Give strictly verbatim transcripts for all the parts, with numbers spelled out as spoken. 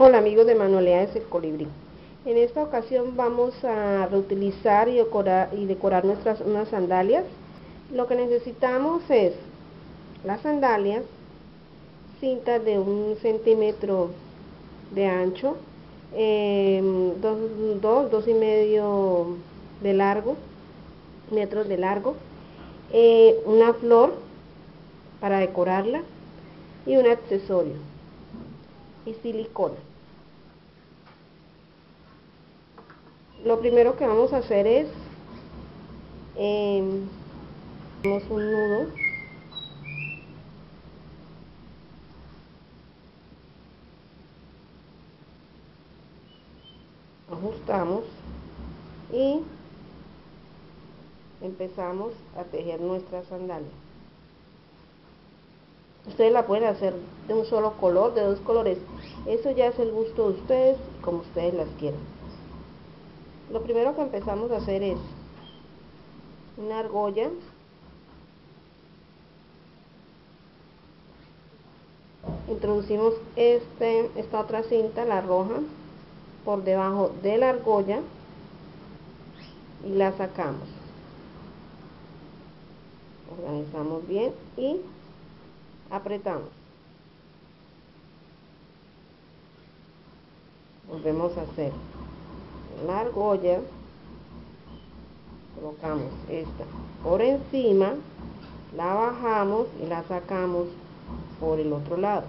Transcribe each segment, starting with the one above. Hola amigos de Manualidades, el colibrí. En esta ocasión vamos a reutilizar y decorar, y decorar nuestras unas sandalias. Lo que necesitamos es las sandalias, cinta de un centímetro de ancho, eh, dos, dos, dos y medio de largo, metros de largo, eh, una flor para decorarla y un accesorio y silicona. Lo primero que vamos a hacer es eh, hacemos un nudo . Ajustamos y empezamos a tejer nuestra sandalia. Ustedes la pueden hacer de un solo color, de dos colores, eso ya es el gusto de ustedes, como ustedes las quieran. Lo primero que empezamos a hacer es una argolla, introducimos este, esta otra cinta, la roja, por debajo de la argolla y la sacamos, organizamos bien y apretamos, volvemos a hacer la argolla, colocamos esta por encima, la bajamos y la sacamos por el otro lado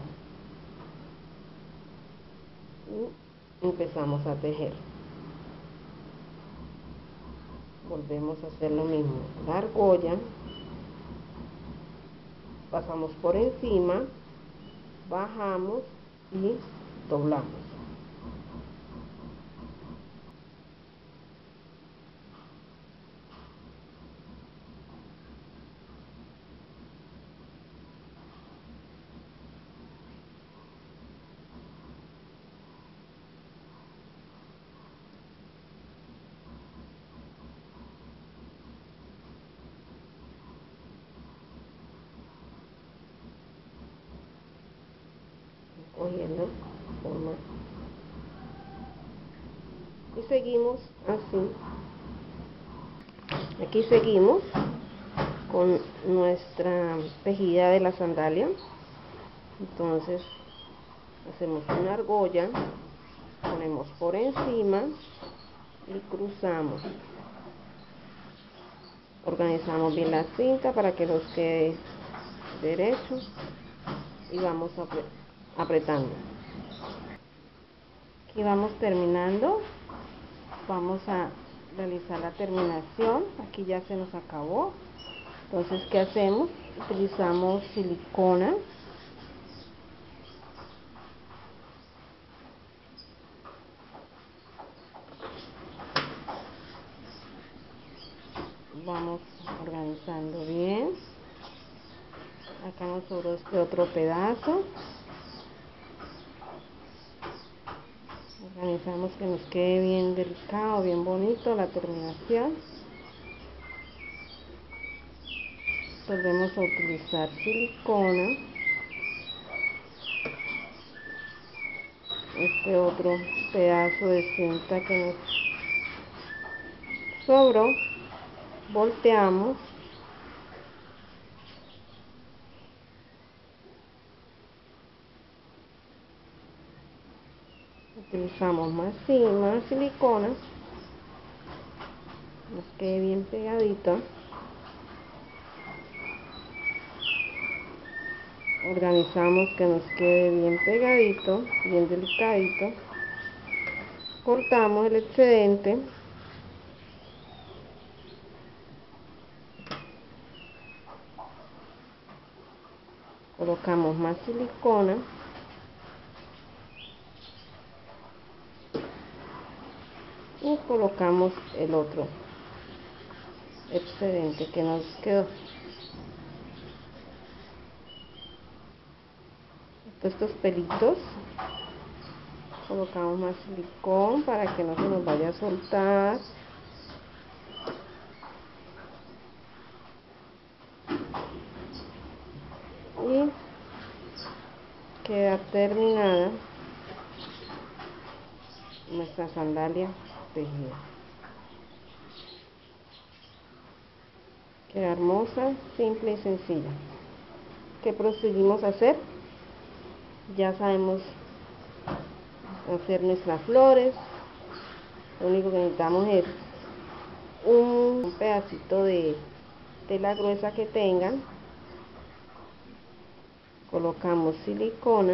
y empezamos a tejer. Volvemos a hacer lo mismo, la argolla, pasamos por encima, bajamos y doblamos. Cogiendo forma y seguimos así. Aquí seguimos con nuestra tejida de la sandalia. Entonces hacemos una argolla, ponemos por encima y cruzamos, organizamos bien la cinta para que nos quede derecho y vamos a apretando. Aquí vamos terminando, vamos a realizar la terminación. Aquí ya se nos acabó, entonces ¿qué hacemos? Utilizamos silicona, vamos organizando bien. Acá nos sobró este otro pedazo, organizamos que nos quede bien delicado, bien bonito la terminación. Volvemos a utilizar silicona, este otro pedazo de cinta que nos sobró, volteamos, utilizamos más, sí, más silicona, nos quede bien pegadita, organizamos que nos quede bien pegadito, bien delicadito, cortamos el excedente, colocamos más silicona, y colocamos el otro excedente que nos quedó. Estos pelitos colocamos más silicón para que no se nos vaya a soltar. Y queda terminada nuestras sandalias tejidas. Queda hermosa, simple y sencilla. ¿Qué procedimos a hacer? Ya sabemos hacer nuestras flores. Lo único que necesitamos es un pedacito de tela gruesa que tengan. Colocamos silicona.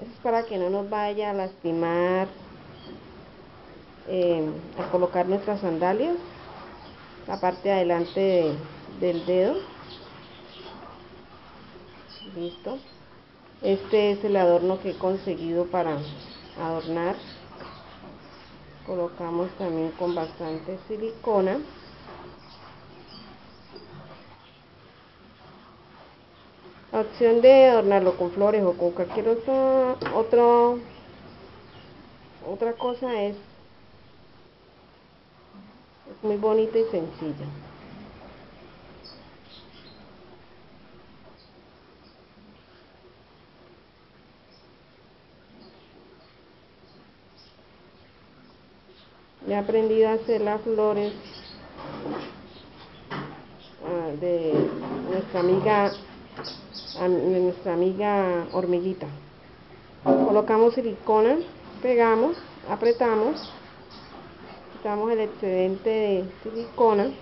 Eso es para que no nos vaya a lastimar eh, al colocar nuestras sandalias, la parte de adelante de, del dedo. Listo. Este es el adorno que he conseguido para adornar. Colocamos también con bastante silicona. La opción de adornarlo con flores o con cualquier otra, otro, otra cosa es, es muy bonita y sencilla. Ya he aprendido a hacer las flores de nuestra amiga de nuestra amiga hormiguita. Colocamos silicona, pegamos, apretamos, quitamos el excedente de silicona.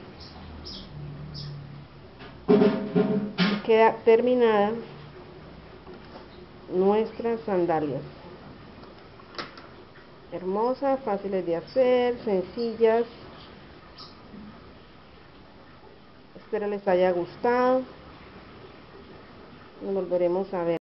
Queda terminada nuestras sandalias. Hermosas, fáciles de hacer, sencillas. Espero les haya gustado. Nos volveremos a ver.